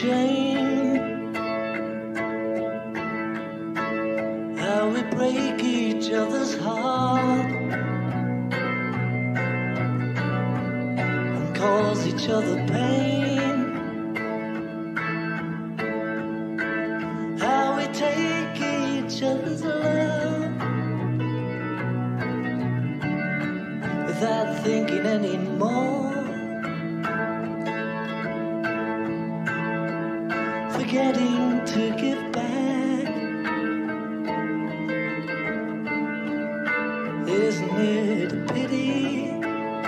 shame, how we break each other's heart and cause each other pain, how we take each other's love without thinking anymore. Forgetting to give back.